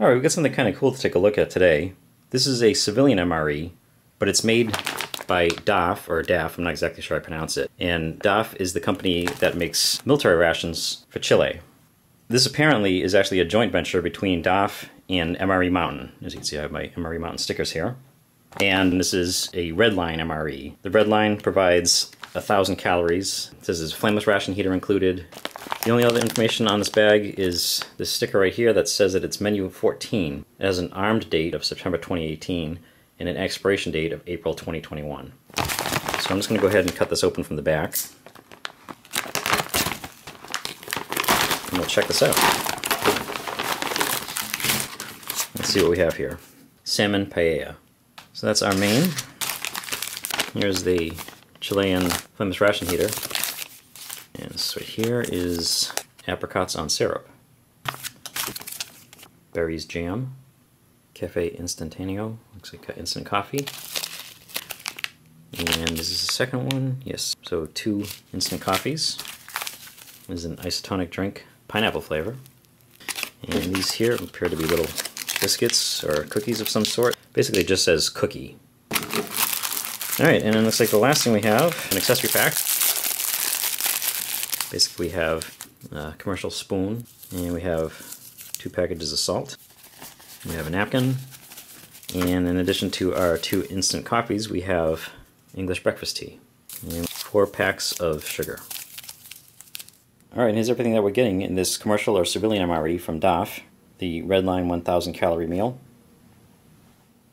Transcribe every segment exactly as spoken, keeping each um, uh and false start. Alright, we've got something kind of cool to take a look at today. This is a civilian M R E, but it's made by D A F, or D A F, I'm not exactly sure I pronounce it. And D A F is the company that makes military rations for Chile. This apparently is actually a joint venture between D A F and M R E Mountain. As you can see, I have my M R E Mountain stickers here. And this is a Red Line M R E. The Red Line provides a thousand calories. It says there's a flameless ration heater included. The only other information on this bag is this sticker right here that says that it's menu fourteen. It has an armed date of September twenty eighteen and an expiration date of April twenty twenty-one. So I'm just going to go ahead and cut this open from the back. And we'll check this out. Let's see what we have here. Salmon paella. So that's our main. Here's the Chilean flameless ration heater. And this right here is apricots on syrup. Berries jam. Cafe Instantaneo. Looks like instant coffee. And this is the second one. Yes, so two instant coffees. This is an isotonic drink, pineapple flavor. And these here appear to be little biscuits or cookies of some sort. Basically it just says cookie. Alright, and then looks like the last thing we have, an accessory pack. Basically we have a commercial spoon, and we have two packages of salt. We have a napkin, and in addition to our two instant coffees, we have English breakfast tea, and four packs of sugar. Alright, here's everything that we're getting in this commercial or civilian M R E from D A F, the Red Line one thousand calorie meal.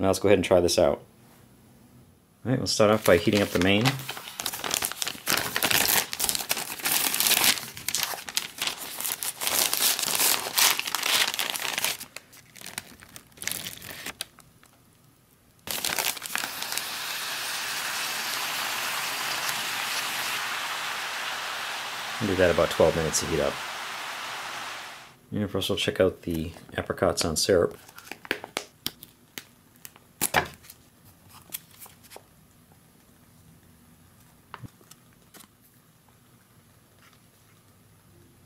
Now let's go ahead and try this out. Alright, we'll start off by heating up the main. I'll do that about twelve minutes to heat up. And first we'll check out the apricots on syrup.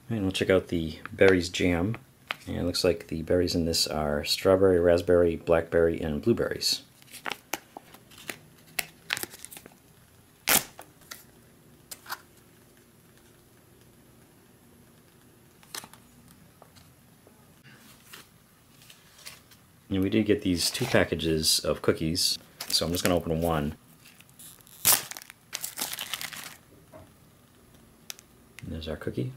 And we'll check out the berries jam. And it looks like the berries in this are strawberry, raspberry, blackberry, and blueberries. And we did get these two packages of cookies, so I'm just going to open one. And there's our cookie.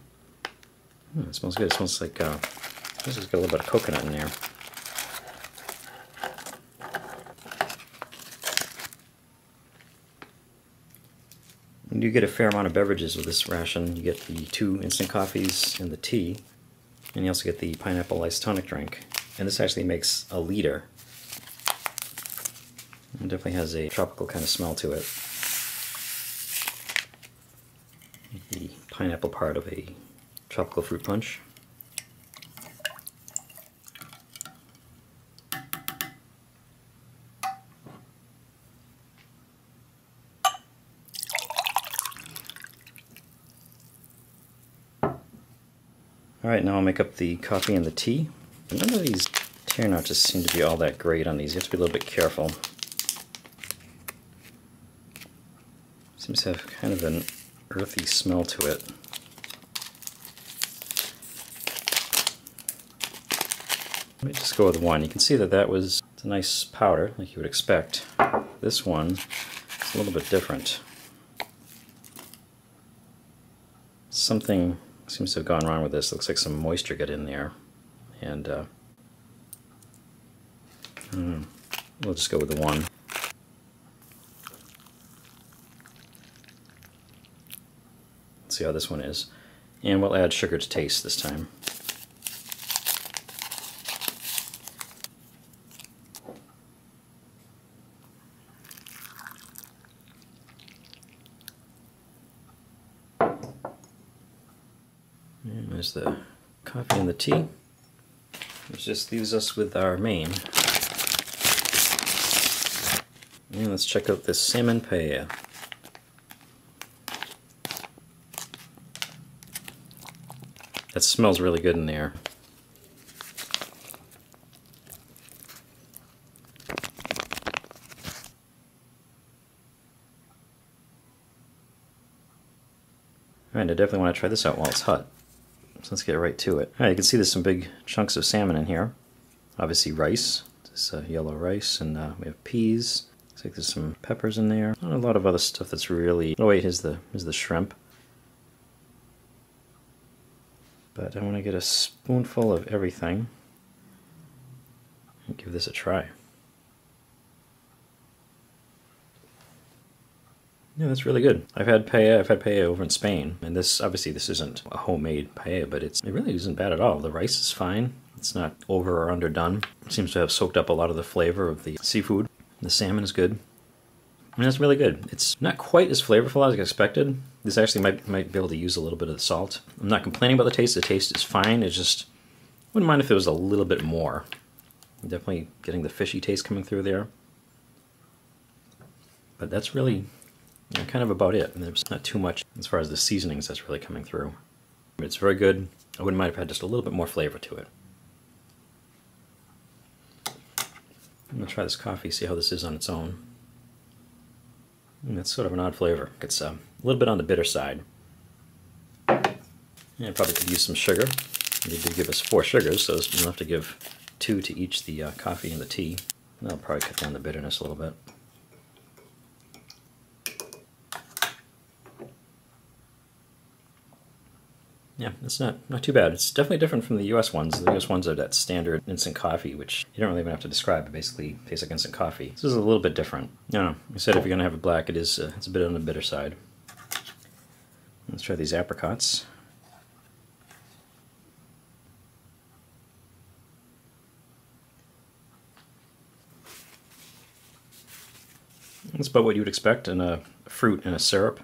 Oh, it smells good. It smells like, uh, this has got a little bit of coconut in there. You do get a fair amount of beverages with this ration. You get the two instant coffees and the tea, and you also get the pineapple isotonic drink. And this actually makes a liter. It definitely has a tropical kind of smell to it. The pineapple part of a tropical fruit punch. Alright, now I'll make up the coffee and the tea. None of these tear notches just seem to be all that great on these. You have to be a little bit careful. Seems to have kind of an earthy smell to it. Let me just go with one. You can see that that was it's a nice powder, like you would expect. This one is a little bit different. Something seems to have gone wrong with this. Looks like some moisture got in there. And uh, I don't know. We'll just go with the one. Let's see how this one is. And we'll add sugar to taste this time. And there's the coffee and the tea, which just leaves us with our main. And let's check out this salmon paella. That smells really good in there. Alright, I definitely want to try this out while it's hot. So let's get right to it. Alright, you can see there's some big chunks of salmon in here. Obviously rice, this uh, yellow rice, and uh, we have peas. Looks like there's some peppers in there. Not a lot of other stuff that's really... Oh wait, here's the, here's the shrimp. But I want to get a spoonful of everything and give this a try. Yeah, that's really good. I've had paella, I've had paella over in Spain, and this, obviously this isn't a homemade paella, but it's, it really isn't bad at all. The rice is fine. It's not over or underdone. It seems to have soaked up a lot of the flavor of the seafood. The salmon is good. I mean, that's really good. It's not quite as flavorful as I expected. This actually might might be able to use a little bit of the salt. I'm not complaining about the taste. The taste is fine. It's just, wouldn't mind if it was a little bit more. I'm definitely getting the fishy taste coming through there. But that's really you know, kind of about it. And there's not too much as far as the seasonings that's really coming through. It's very good. I wouldn't mind if I had just a little bit more flavor to it. I'm gonna try this coffee, see how this is on its own. And that's sort of an odd flavor. It's uh, a little bit on the bitter side. Yeah, I probably could use some sugar. They did give us four sugars, so you'll have to give two to each, the uh, coffee and the tea. That'll probably cut down the bitterness a little bit. Yeah, it's not not too bad. It's definitely different from the U S ones. The U S ones are that standard instant coffee, which you don't really even have to describe. It basically tastes like instant coffee. This is a little bit different. No, no. I said if you're gonna have a black, it is uh, it's a bit on the bitter side. Let's try these apricots. That's about what you would expect in a fruit and a syrup.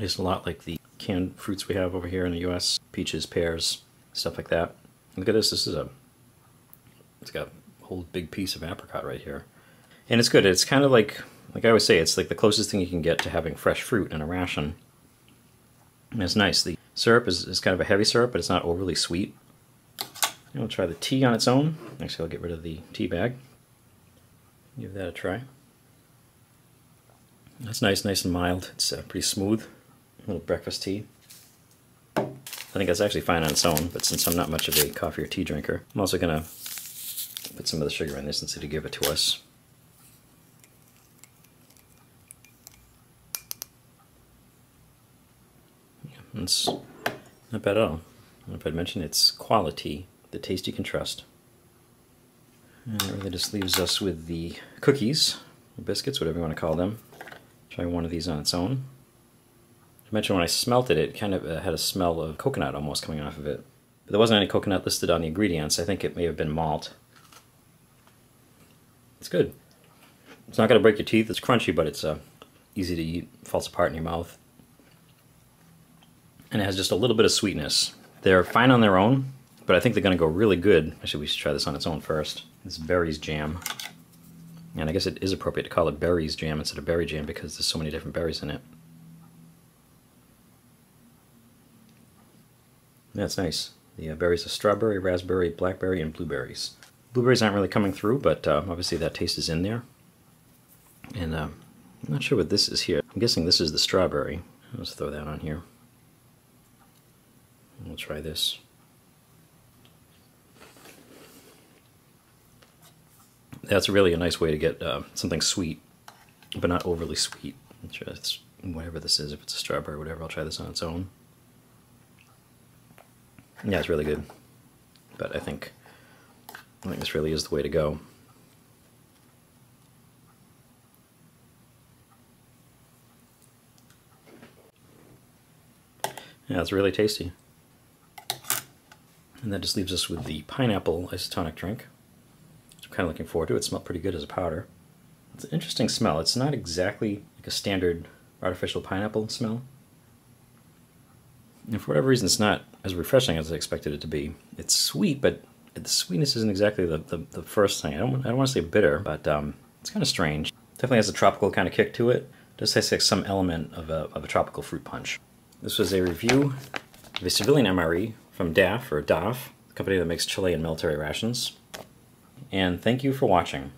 It's a lot like the canned fruits we have over here in the U S. Peaches, pears, stuff like that. Look at this. This is a... It's got a whole big piece of apricot right here. And it's good. It's kind of like... Like I always say, it's like the closest thing you can get to having fresh fruit in a ration. And it's nice. The syrup is, is kind of a heavy syrup, but it's not overly sweet. And we'll try the tea on its own. Actually, I'll get rid of the tea bag. Give that a try. That's nice, nice and mild. It's uh, pretty smooth. A little breakfast tea. I think that's actually fine on its own, but since I'm not much of a coffee or tea drinker, I'm also going to put some of the sugar in this instead of give it to us. Yeah, it's not bad at all. I don't know if I'd mentioned it's quality, the taste you can trust. And that really just leaves us with the cookies, or biscuits, whatever you want to call them. Try one of these on its own. I mentioned when I smelted it, it kind of had a smell of coconut almost coming off of it. But there wasn't any coconut listed on the ingredients. I think it may have been malt. It's good. It's not going to break your teeth. It's crunchy, but it's uh, easy to eat. It falls apart in your mouth. And it has just a little bit of sweetness. They're fine on their own, but I think they're going to go really good. Actually, we should try this on its own first. This berries jam. And I guess it is appropriate to call it berries jam instead of berry jam because there's so many different berries in it. That's nice. The uh, berries are strawberry, raspberry, blackberry, and blueberries. Blueberries aren't really coming through, but uh, obviously that taste is in there. And uh, I'm not sure what this is here. I'm guessing this is the strawberry. Let's throw that on here. And we'll try this. That's really a nice way to get uh, something sweet, but not overly sweet. Just whatever this is, if it's a strawberry or whatever, I'll try this on its own. Yeah, it's really good, but I think I think this really is the way to go. Yeah, it's really tasty. And that just leaves us with the pineapple isotonic drink, which I'm kind of looking forward to. It smelled pretty good as a powder. It's an interesting smell. It's not exactly like a standard artificial pineapple smell. And for whatever reason, it's not as refreshing as I expected it to be. It's sweet, but the sweetness isn't exactly the, the, the first thing. I don't, I don't want to say bitter, but um, it's kind of strange. Definitely has a tropical kind of kick to it. Just tastes like some element of a, of a tropical fruit punch. This was a review of a civilian M R E from D A F, or D A F, the company that makes Chilean military rations. And thank you for watching.